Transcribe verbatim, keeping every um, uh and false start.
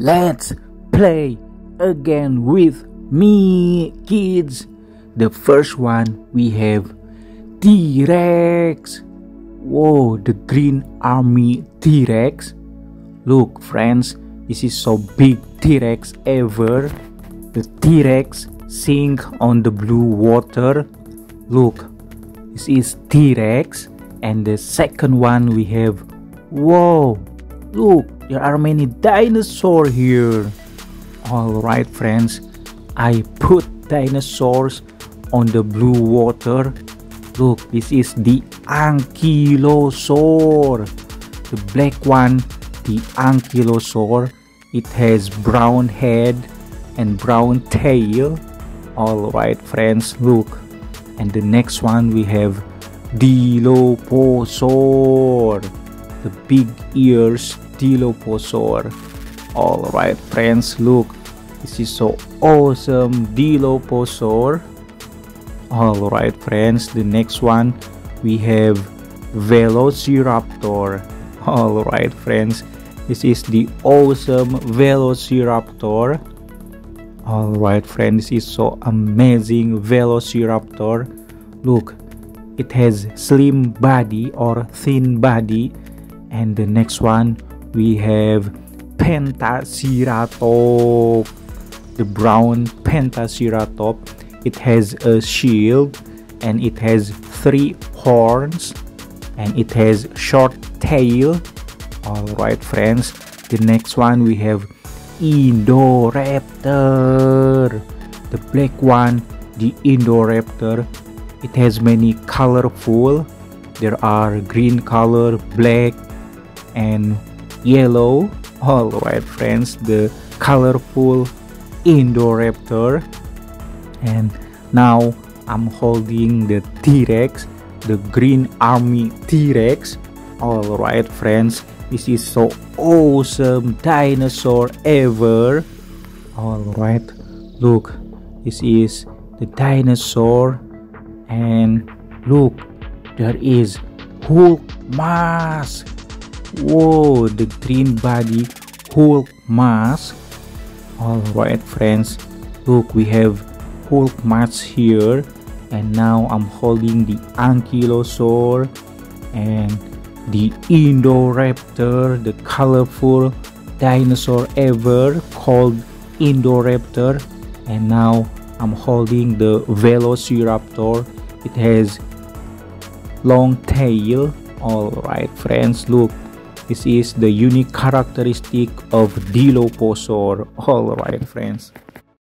Let's play again with me, kids. The first one we have T-Rex. Whoa, the green army T-Rex. Look, friends, this is so big T-Rex ever. The T-Rex sink on the blue water. Look, this is T-Rex. And the second one we have, whoa, look, there are many dinosaurs here. Alright, friends, I put dinosaurs on the blue water. Look, this is the Ankylosaur. The black one, the Ankylosaur. It has brown head and brown tail. Alright, friends, look. And the next one we have Dilophosaur. The big ears Dilophosaur. Alright, friends, look. This is so awesome Dilophosaur. Alright, friends, the next one we have Velociraptor. Alright, friends, this is the awesome Velociraptor. Alright, friends, this is so amazing Velociraptor. Look, it has slim body or thin body. And the next one we have Pentaceratop, the brown Pentaceratop. It has a shield and it has three horns and it has short tail. Alright, friends, the next one we have Indoraptor, the black one, the Indoraptor. It has many colorful. There are green color, black and yellow. Alright, friends, the colorful Indoraptor. And now I'm holding the T-Rex, the green army T-Rex. Alright, friends, this is so awesome dinosaur ever. Alright, look, this is the dinosaur. And look, there is Hulk mask. Whoa, the green body Hulk mask. Alright, friends, look, we have Hulk mask here. And now I'm holding the Ankylosaur and the Indoraptor, the colorful dinosaur ever called Indoraptor. And now I'm holding the Velociraptor. It has long tail. Alright, friends, look, this is the unique characteristic of Dilophosaur. Alright, friends.